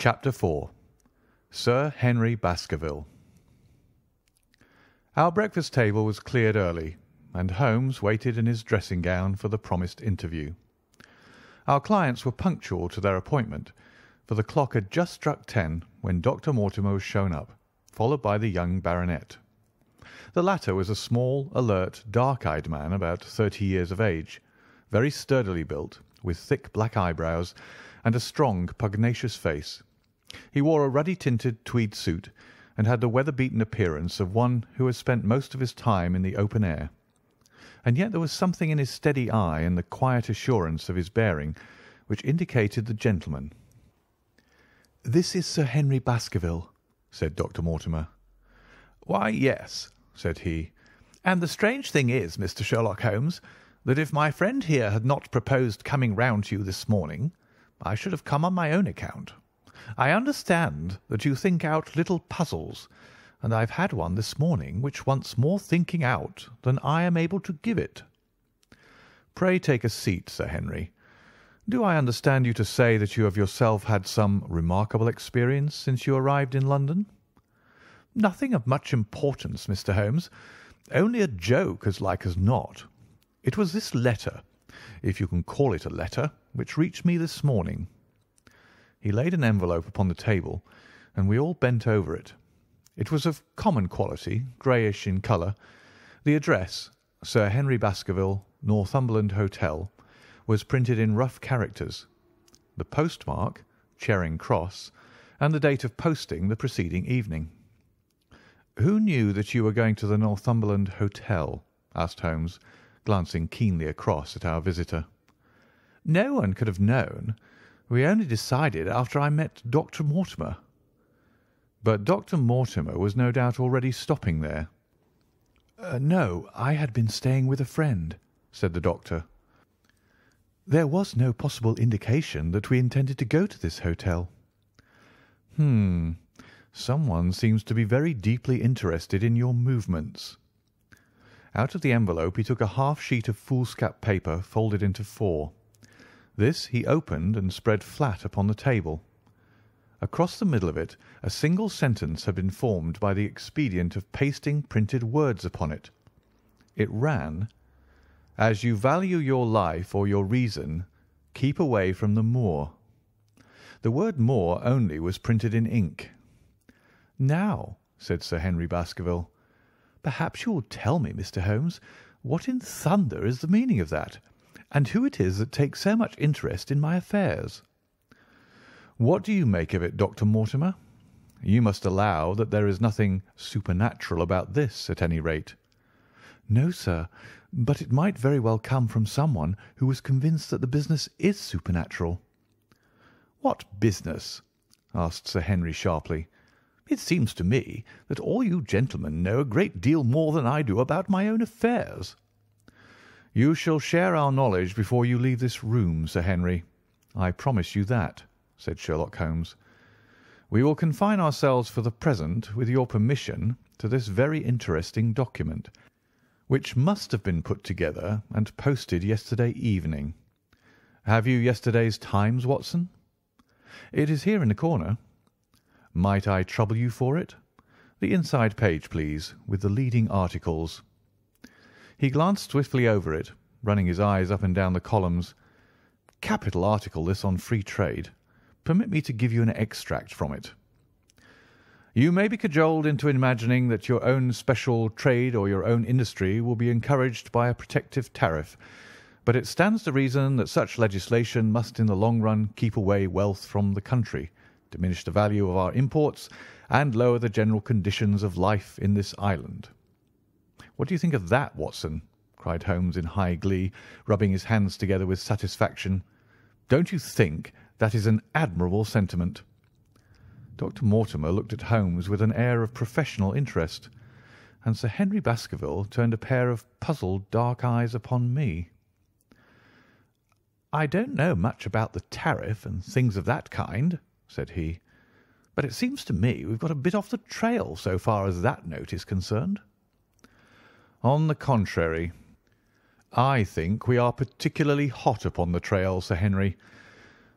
Chapter 4 Sir Henry Baskerville. Our breakfast table was cleared early, and Holmes waited in his dressing-gown for the promised interview. Our clients were punctual to their appointment, for the clock had just struck 10 when Dr. Mortimer was shown up, followed by the young baronet. The latter was a small, alert, dark-eyed man about 30 years of age, very sturdily built, with thick black eyebrows and a strong, pugnacious face. He wore a ruddy-tinted tweed suit and had the weather-beaten appearance of one who has spent most of his time in the open air. And yet there was something in his steady eye and the quiet assurance of his bearing which indicated the gentleman. "This is Sir Henry Baskerville," said Dr. Mortimer. "Why, yes," said he. "And the strange thing is, Mr. Sherlock Holmes, that if my friend here had not proposed coming round to you this morning, I should have come on my own account. I understand that you think out little puzzles, and I've had one this morning which wants more thinking out than I am able to give it." "Pray take a seat, Sir Henry. Do I understand you to say that you have yourself had some remarkable experience since you arrived in London?" "Nothing of much importance, Mr. Holmes. Only a joke, as like as not. It was this letter, if you can call it a letter, which reached me this morning." He laid an envelope upon the table, and we all bent over it. It was of common quality, greyish in colour. The address, Sir Henry Baskerville, Northumberland Hotel, was printed in rough characters. The postmark, Charing Cross, and the date of posting the preceding evening. "Who knew that you were going to the Northumberland Hotel?" asked Holmes, glancing keenly across at our visitor. "No one could have known. We only decided after I met Dr. Mortimer." "But Dr. Mortimer was no doubt already stopping there." "No, I had been staying with a friend," said the doctor. "There was no possible indication that we intended to go to this hotel." Someone seems to be very deeply interested in your movements." Out of the envelope he took a half-sheet of foolscap paper folded into four. This he opened and spread flat upon the table. Across the middle of it a single sentence had been formed by the expedient of pasting printed words upon it. It ran, "As you value your life or your reason, keep away from the moor." The word moor only was printed in ink. "Now," said Sir Henry Baskerville, "perhaps you will tell me, Mr. Holmes, what in thunder is the meaning of that, and who it is that takes so much interest in my affairs?" "What do you make of it, Dr. Mortimer? You must allow that there is nothing supernatural about this, at any rate." "No, sir, but it might very well come from someone who was convinced that the business is supernatural." "What business?" asked Sir Henry sharply. "It seems to me that all you gentlemen know a great deal more than I do about my own affairs." "You shall share our knowledge before you leave this room, Sir Henry. I promise you that," said Sherlock Holmes. "We will confine ourselves for the present, with your permission, to this very interesting document, which must have been put together and posted yesterday evening. Have you yesterday's Times, Watson?" "It is here in the corner." "Might I trouble you for it? The inside page, please, with the leading articles." He glanced swiftly over it, running his eyes up and down the columns. "Capital article, this, on free trade. Permit me to give you an extract from it. You may be cajoled into imagining that your own special trade or your own industry will be encouraged by a protective tariff, but it stands to reason that such legislation must in the long run keep away wealth from the country, diminish the value of our imports, and lower the general conditions of life in this island." "What do you think of that, Watson?" cried Holmes in high glee, rubbing his hands together with satisfaction. "Don't you think that is an admirable sentiment?" Dr. Mortimer looked at Holmes with an air of professional interest, and Sir Henry Baskerville turned a pair of puzzled dark eyes upon me. "I don't know much about the tariff and things of that kind," said he, "but it seems to me we've got a bit off the trail so far as that note is concerned." "On the contrary, I think we are particularly hot upon the trail, Sir Henry.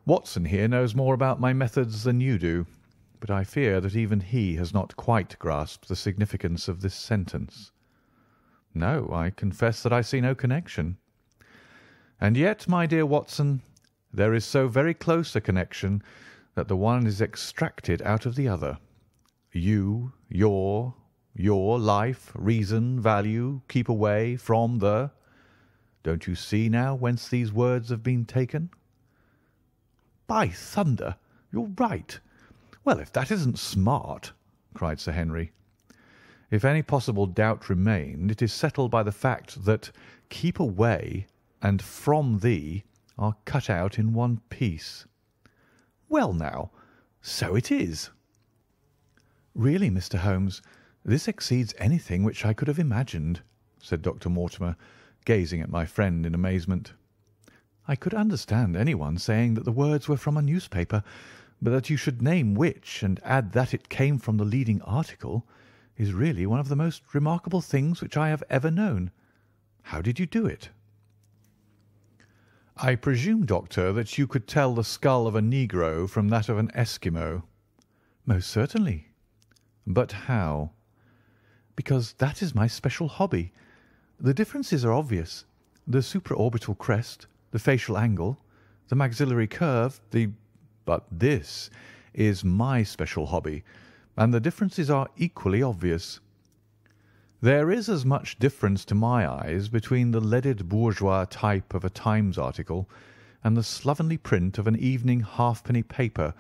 Watson here knows more about my methods than you do, but I fear that even he has not quite grasped the significance of this sentence. No, I confess that I see no connection. And yet, my dear Watson, there is so very close a connection that the one is extracted out of the other. You, your life, reason, value, keep away from the... Don't you see now whence these words have been taken? By thunder, you're right. Well, if that isn't smart, cried Sir Henry. If any possible doubt remained, it is settled by the fact that keep away and from thee are cut out in one piece. Well, now, so it is. Really, Mr. Holmes, this exceeds anything which I could have imagined, said Dr. Mortimer, gazing at my friend in amazement. I could understand anyone saying that the words were from a newspaper, but that you should name which and add that it came from the leading article is really one of the most remarkable things which I have ever known. How did you do it? I presume, Doctor, that you could tell the skull of a Negro from that of an Eskimo. Most certainly. But how? Because that is my special hobby. The differences are obvious. The supraorbital crest, the facial angle, the maxillary curve, the... But this is my special hobby, and the differences are equally obvious. There is as much difference to my eyes between the leaded bourgeois type of a Times article and the slovenly print of an evening halfpenny paper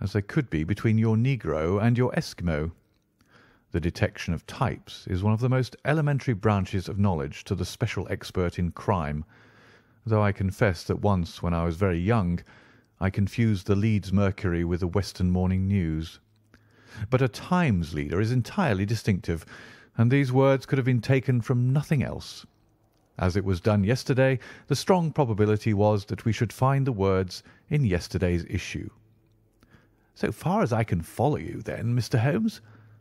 as there could be between your Negro and your Eskimo. The detection of types is one of the most elementary branches of knowledge to the special expert in crime, though I confess that once when I was very young I confused the Leeds Mercury with the Western Morning News. But a Times leader is entirely distinctive, and these words could have been taken from nothing else. As it was done yesterday, the strong probability was that we should find the words in yesterday's issue. So far as I can follow you, then, Mr. Holmes,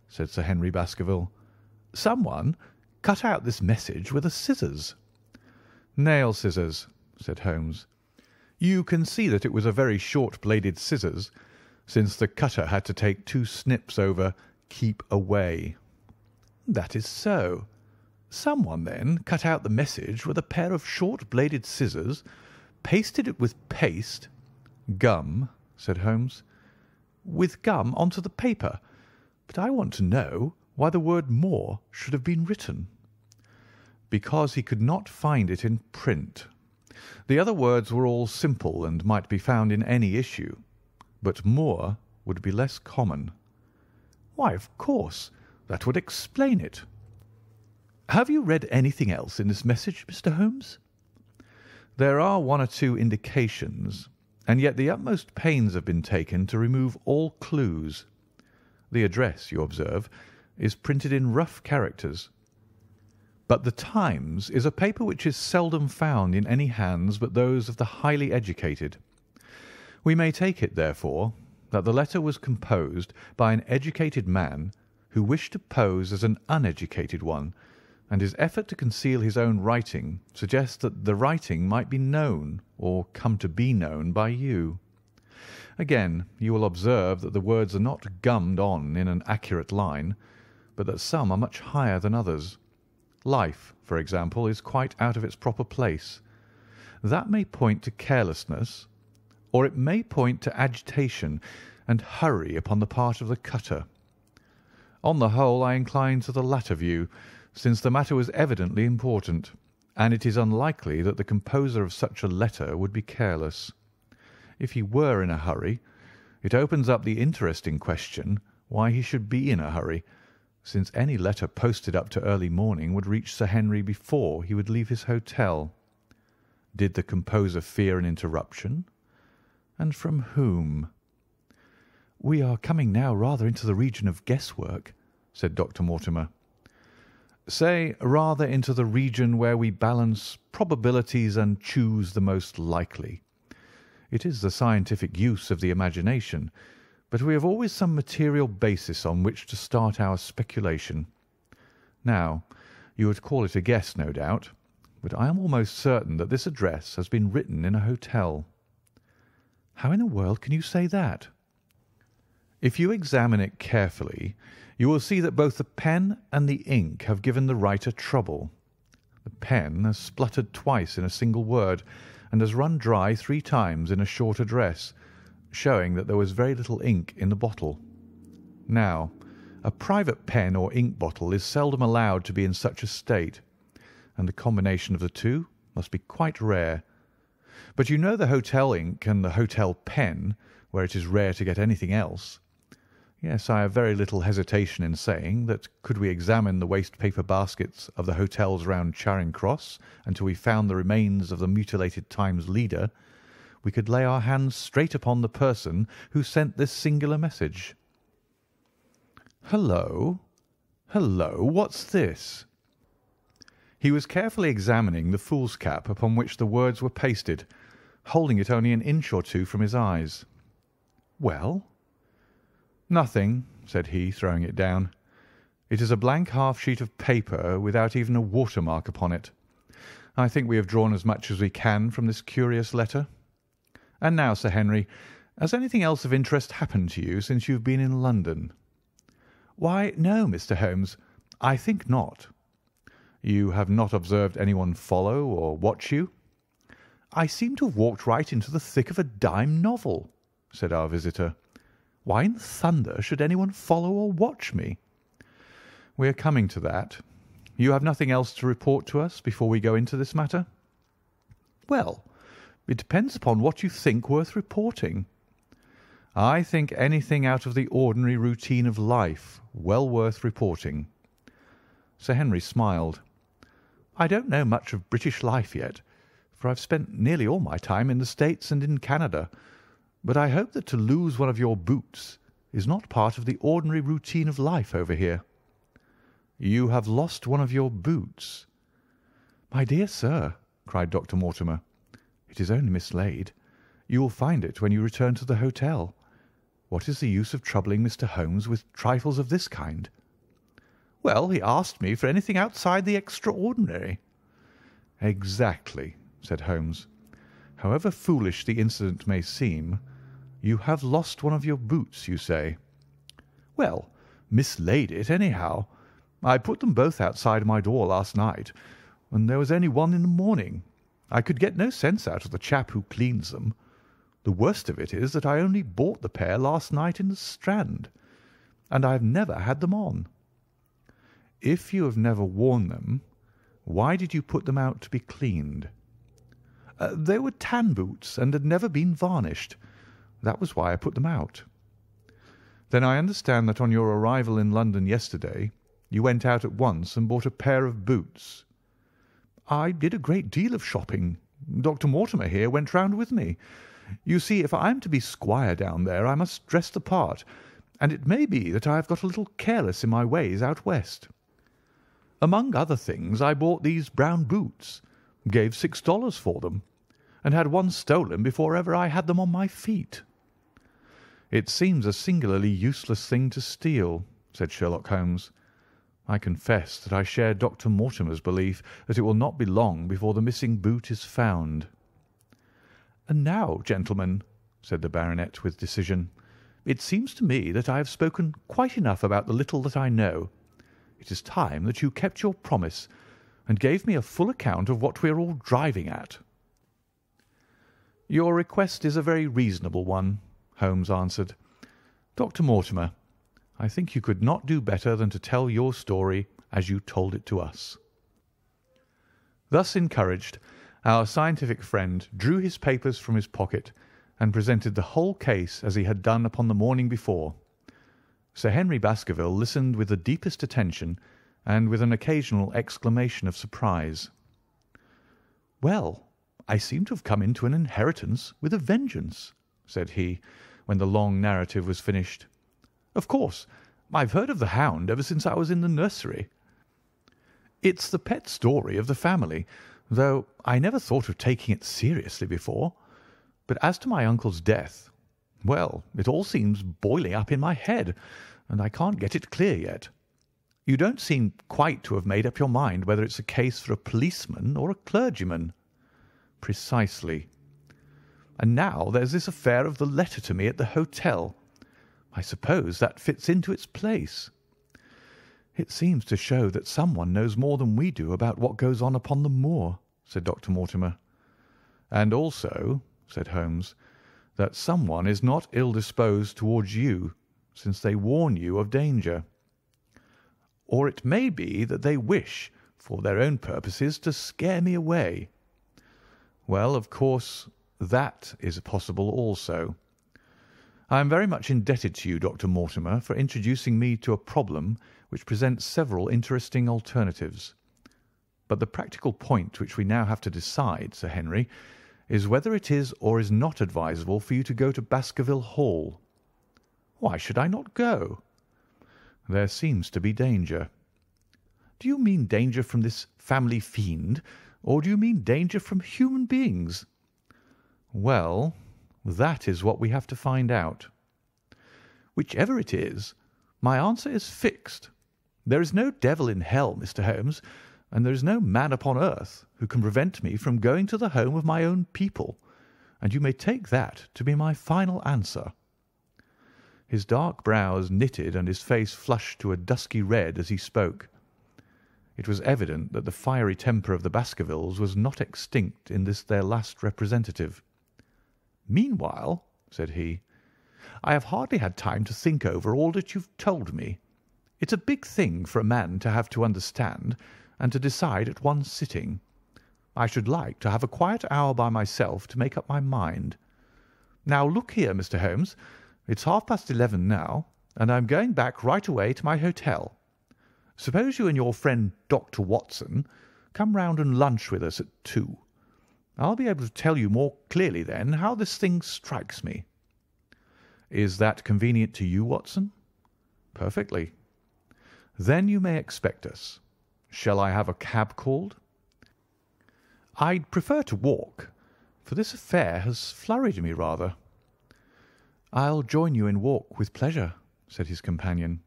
said Sir Henry Baskerville, someone cut out this message with a scissors. Nail scissors, said Holmes. You can see that it was a very short-bladed scissors, since the cutter had to take two snips over keep away. That is so. Someone, then, cut out the message with a pair of short-bladed scissors, pasted it with paste, gum, said Holmes, with gum onto the paper. But I want to know why the word more should have been written. Because he could not find it in print. The other words were all simple and might be found in any issue, but more would be less common. Why, of course, that would explain it. Have you read anything else in this message, Mr. Holmes? There are one or two indications, and yet the utmost pains have been taken to remove all clues. The address, you observe, is printed in rough characters. But the Times is a paper which is seldom found in any hands but those of the highly educated. We may take it, therefore, that the letter was composed by an educated man who wished to pose as an uneducated one, and his effort to conceal his own writing suggests that the writing might be known or come to be known by you. Again, you will observe that the words are not gummed on in an accurate line, but that some are much higher than others. Life, for example, is quite out of its proper place. That may point to carelessness, or it may point to agitation and hurry upon the part of the cutter. On the whole, I incline to the latter view, since the matter was evidently important, and it is unlikely that the composer of such a letter would be careless. If he were in a hurry, it opens up the interesting question why he should be in a hurry, since any letter posted up to early morning would reach Sir Henry before he would leave his hotel. Did the composer fear an interruption? And from whom? We are coming now rather into the region of guesswork, said Dr. Mortimer. Say, rather into the region where we balance probabilities and choose the most likely. It is the scientific use of the imagination, but we have always some material basis on which to start our speculation. Now, you would call it a guess, no doubt, but I am almost certain that this address has been written in a hotel. "How in the world can you say that?" "If you examine it carefully, you will see that both the pen and the ink have given the writer trouble. The pen has spluttered twice in a single word, and has run dry 3 times in a short address, showing that there was very little ink in the bottle. Now, a private pen or ink bottle is seldom allowed to be in such a state, and the combination of the two must be quite rare. But you know the hotel ink and the hotel pen, where it is rare to get anything else. Yes, I have very little hesitation in saying that could we examine the waste paper baskets of the hotels round Charing Cross until we found the remains of the mutilated Times leader, we could lay our hands straight upon the person who sent this singular message. Hello, hello, what's this?" He was carefully examining the foolscap upon which the words were pasted, holding it only an inch or two from his eyes. "Well?" "Nothing," said he, throwing it down. "It is a blank half-sheet of paper without even a watermark upon it. I think we have drawn as much as we can from this curious letter. And now, Sir Henry, has anything else of interest happened to you since you have been in London?" "Why, no, Mr. Holmes, I think not." "You have not observed anyone follow or watch you?" "I seem to have walked right into the thick of a dime novel," said our visitor. "Why in thunder should anyone follow or watch me?" "We are coming to that. You have nothing else to report to us before we go into this matter?" "Well, it depends upon what you think worth reporting." "I think anything out of the ordinary routine of life well worth reporting." Sir Henry smiled. "I don't know much of British life yet, for I've spent nearly all my time in the States and in Canada, but I hope that to lose one of your boots is not part of the ordinary routine of life over here." "You have lost one of your boots?" "My dear sir," cried Dr. Mortimer, "it is only mislaid. You will find it when you return to the hotel. What is the use of troubling Mr. Holmes with trifles of this kind?" "Well, he asked me for anything outside the extraordinary." "Exactly," said Holmes. "However foolish the incident may seem, you have lost one of your boots, you say." "Well, mislaid it, anyhow. I put them both outside my door last night, and there was only one in the morning. I could get no sense out of the chap who cleans them. The worst of it is that I only bought the pair last night in the Strand, and I have never had them on." "If you have never worn them, why did you put them out to be cleaned?" "They were tan boots and had never been varnished. That was why I put them out." "Then I understand that on your arrival in London yesterday you went out at once and bought a pair of boots." "I did a great deal of shopping. Dr. Mortimer here went round with me. You see, if I am to be squire down there, I must dress the part, and it may be that I have got a little careless in my ways out west. Among other things, I bought these brown boots, gave $6 for them, and had one stolen before ever I had them on my feet." "It seems a singularly useless thing to steal," said Sherlock Holmes. "I confess that I share Dr. Mortimer's belief that it will not be long before the missing boot is found." "And now, gentlemen," said the baronet with decision, "it seems to me that I have spoken quite enough about the little that I know. It is time that you kept your promise and gave me a full account of what we are all driving at." "Your request is a very reasonable one," Holmes answered. "Dr. Mortimer, I think you could not do better than to tell your story as you told it to us." Thus encouraged, our scientific friend drew his papers from his pocket and presented the whole case as he had done upon the morning before. Sir Henry Baskerville listened with the deepest attention and with an occasional exclamation of surprise. "Well, I seem to have come into an inheritance with a vengeance," said he, when the long narrative was finished. "Of course, I've heard of the hound ever since I was in the nursery. It's the pet story of the family, though I never thought of taking it seriously before. But as to my uncle's death, well, it all seems boiling up in my head, and I can't get it clear yet. You don't seem quite to have made up your mind whether it's a case for a policeman or a clergyman." "Precisely." And now there's this affair of the letter to me at the hotel. I suppose that fits into its place. It seems to show that someone knows more than we do about what goes on upon the moor," said Dr. Mortimer. "And also," said Holmes, "that someone is not ill-disposed towards you, since they warn you of danger. Or it may be that they wish, for their own purposes, to scare me away. Well, of course, that is possible also. I am very much indebted to you, Dr. Mortimer, for introducing me to a problem which presents several interesting alternatives. But the practical point which we now have to decide, Sir Henry, is whether it is or is not advisable for you to go to Baskerville Hall. Why should I not go? There seems to be danger. Do you mean danger from this family fiend, or do you mean danger from human beings? Well, that is what we have to find out. Whichever it is, my answer is fixed. There is no devil in hell, Mr. Holmes, and there is no man upon earth who can prevent me from going to the home of my own people, and you may take that to be my final answer." His dark brows knitted and his face flushed to a dusky red as he spoke. It was evident that the fiery temper of the Baskervilles was not extinct in this their last representative. "Meanwhile," said he, "I have hardly had time to think over all that you've told me. It's a big thing for a man to have to understand and to decide at one sitting. I should like to have a quiet hour by myself to make up my mind. Now look here, Mr. Holmes, it's 11:30 now, and I'm going back right away to my hotel. Suppose you and your friend Dr. Watson come round and lunch with us at 2. I'll be able to tell you more clearly then how this thing strikes me." "Is that convenient to you, Watson?" "Perfectly." "Then you may expect us. Shall I have a cab called?" "I'd prefer to walk, for this affair has flurried me rather." "I'll join you in walk with pleasure," said his companion.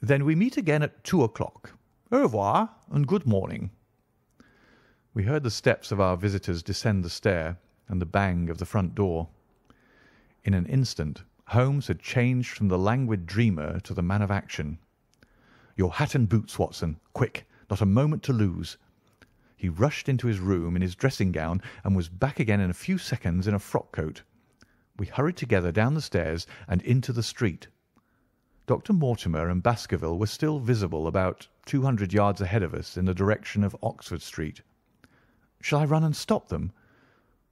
"Then we meet again at 2:00. Au revoir and good morning." We heard the steps of our visitors descend the stair and the bang of the front door. In an instant Holmes had changed from the languid dreamer to the man of action. "Your hat and boots, Watson, quick, not a moment to lose." He rushed into his room in his dressing gown and was back again in a few seconds in a frock coat. We hurried together down the stairs and into the street. Dr. Mortimer and Baskerville were still visible about 200 yards ahead of us in the direction of Oxford Street. "Shall I run and stop them?"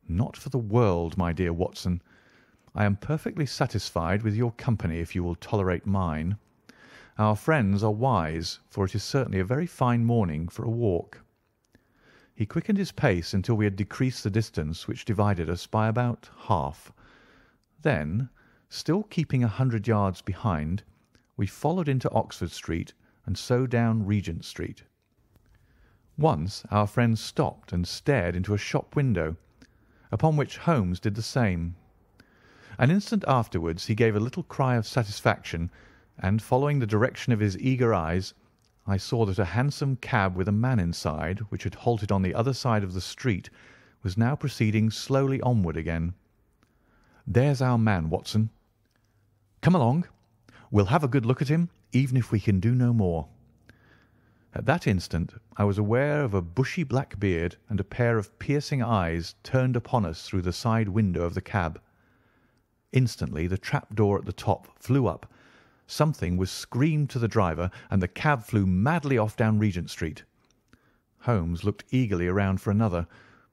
"Not for the world, my dear Watson. I am perfectly satisfied with your company if you will tolerate mine. Our friends are wise, for it is certainly a very fine morning for a walk." He quickened his pace until we had decreased the distance which divided us by about half. Then, still keeping 100 yards behind, we followed into Oxford Street and so down Regent Street. Once our friend stopped and stared into a shop window, upon which Holmes did the same. An instant afterwards he gave a little cry of satisfaction, and following the direction of his eager eyes, I saw that a hansom cab with a man inside, which had halted on the other side of the street, was now proceeding slowly onward again. "There's our man, Watson. Come along. We'll have a good look at him, even if we can do no more." At that instant I was aware of a bushy black beard and a pair of piercing eyes turned upon us through the side window of the cab. Instantly the trap-door at the top flew up, something was screamed to the driver, and the cab flew madly off down Regent Street. Holmes looked eagerly around for another,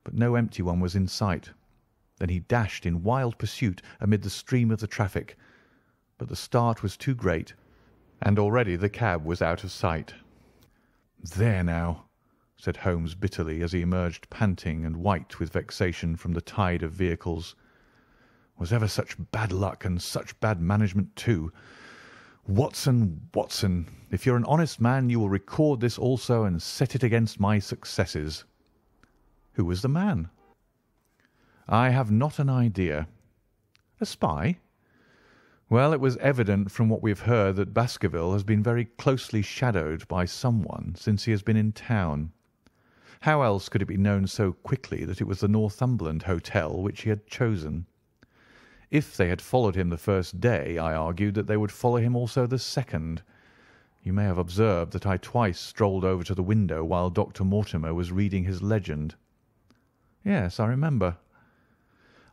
but no empty one was in sight. Then he dashed in wild pursuit amid the stream of the traffic, but the start was too great, and already the cab was out of sight. "There now," said Holmes bitterly, as he emerged panting and white with vexation from the tide of vehicles. "Was ever such bad luck, and such bad management too? Watson, Watson, if you're an honest man you will record this also and set it against my successes." "Who was the man?" "I have not an idea." "A spy?" "Well, it was evident from what we have heard that Baskerville has been very closely shadowed by someone since he has been in town. How else could it be known so quickly that it was the Northumberland Hotel which he had chosen? If they had followed him the first day, I argued that they would follow him also the second. You may have observed that I twice strolled over to the window while Dr. Mortimer was reading his legend. Yes, I remember.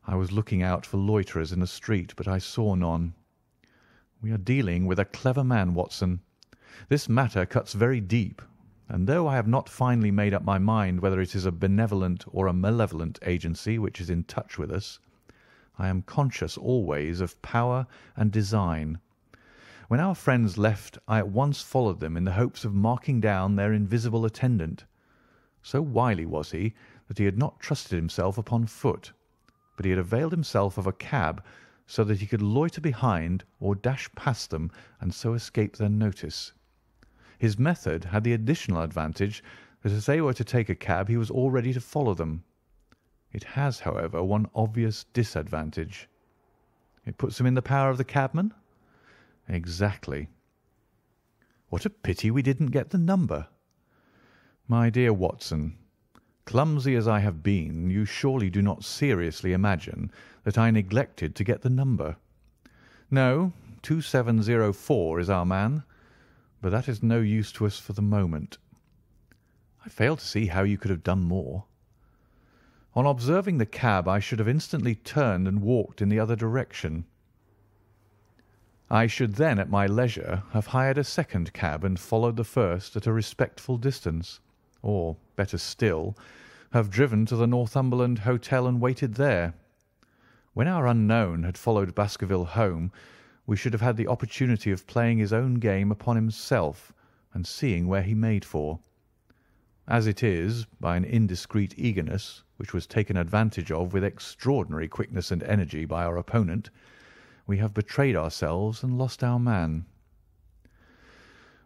I was looking out for loiterers in the street, but I saw none. We are dealing with a clever man, Watson. This matter cuts very deep, and though I have not finally made up my mind whether it is a benevolent or a malevolent agency which is in touch with us, I am conscious always of power and design. When our friends left, I at once followed them in the hopes of marking down their invisible attendant. So wily was he that he had not trusted himself upon foot, but he had availed himself of a cab so that he could loiter behind or dash past them and so escape their notice. His method had the additional advantage that as they were to take a cab he was all ready to follow them. It has, however, one obvious disadvantage. It puts him in the power of the cabman? Exactly. What a pity we didn't get the number. My dear Watson, clumsy as I have been, you surely do not seriously imagine that I neglected to get the number. No, 2704 is our man, but that is no use to us for the moment. I fail to see how you could have done more. On observing the cab, I should have instantly turned and walked in the other direction. I should then at my leisure have hired a second cab and followed the first at a respectful distance, or, better still, have driven to the Northumberland Hotel and waited there. When our unknown had followed Baskerville home, we should have had the opportunity of playing his own game upon himself and seeing where he made for. As it is, by an indiscreet eagerness, which was taken advantage of with extraordinary quickness and energy by our opponent, we have betrayed ourselves and lost our man.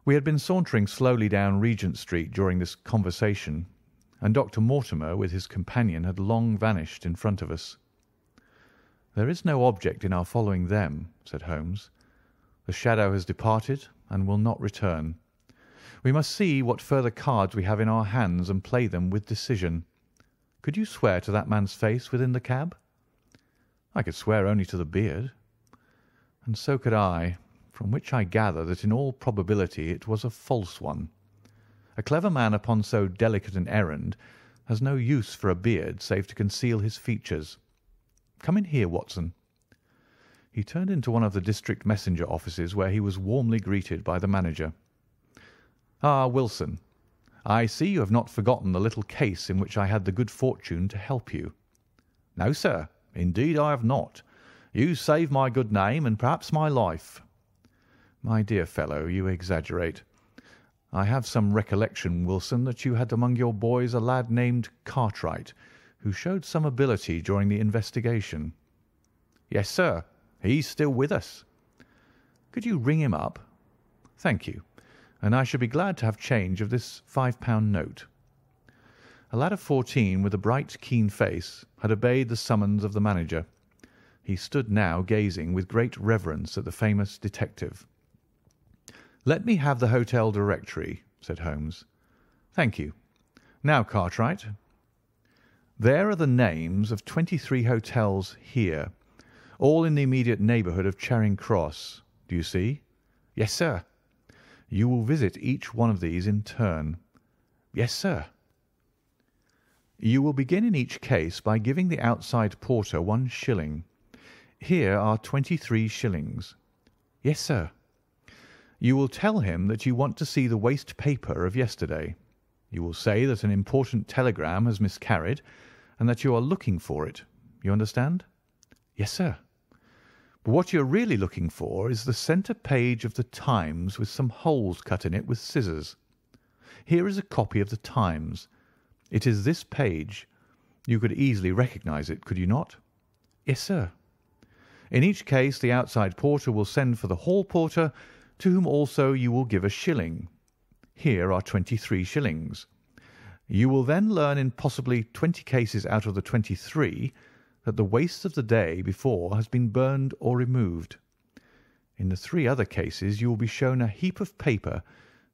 We had been sauntering slowly down Regent Street during this conversation, and Dr. Mortimer with his companion had long vanished in front of us. "There is no object in our following them," said Holmes. "The shadow has departed and will not return. We must see what further cards we have in our hands and play them with decision. Could you swear to that man's face within the cab?" "I could swear only to the beard." "And so could I, from which I gather that in all probability it was a false one. A clever man upon so delicate an errand has no use for a beard save to conceal his features. Come in here, Watson." He turned into one of the district messenger offices, where he was warmly greeted by the manager. "Ah, Wilson, I see you have not forgotten the little case in which I had the good fortune to help you." "No, sir, indeed I have not. You saved my good name and perhaps my life." "My dear fellow, you exaggerate. I have some recollection, Wilson, that you had among your boys a lad named Cartwright, who showed some ability during the investigation." "Yes, sir. He's still with us." "Could you ring him up?" "Thank you. And I should be glad to have change of this £5 note." A lad of 14 with a bright, keen face had obeyed the summons of the manager. He stood now gazing with great reverence at the famous detective. "Let me have the hotel directory," said Holmes. "Thank you. Now, Cartwright, there are the names of 23 hotels here, all in the immediate neighbourhood of Charing Cross. Do you see?" "Yes, sir." "You will visit each one of these in turn." "Yes, sir." "You will begin in each case by giving the outside porter 1 shilling. Here are 23 shillings. "Yes, sir." "You will tell him that you want to see the waste paper of yesterday. You will say that an important telegram has miscarried and that you are looking for it. You understand?" "Yes, sir." "But what you are really looking for is the centre page of the Times with some holes cut in it with scissors. Here is a copy of the Times. It is this page. You could easily recognise it, could you not?" "Yes, sir." "In each case the outside porter will send for the hall porter, to whom also you will give 1 shilling. Here are 23 shillings. You will then learn in possibly 20 cases out of the 23 that the waste of the day before has been burned or removed. In the 3 other cases you will be shown a heap of paper,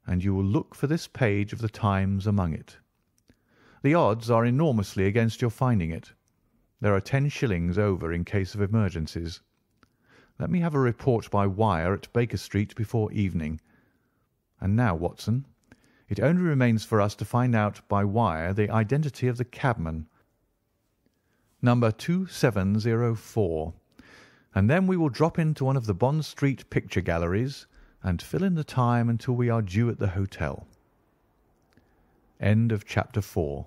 and you will look for this page of the Times among it. The odds are enormously against your finding it. There are 10 shillings over in case of emergencies. Let me have a report by wire at Baker Street before evening. And now, Watson, it only remains for us to find out by wire the identity of the cabman, number 2704, and then we will drop into one of the Bond Street picture galleries and fill in the time until we are due at the hotel. End of Chapter 4.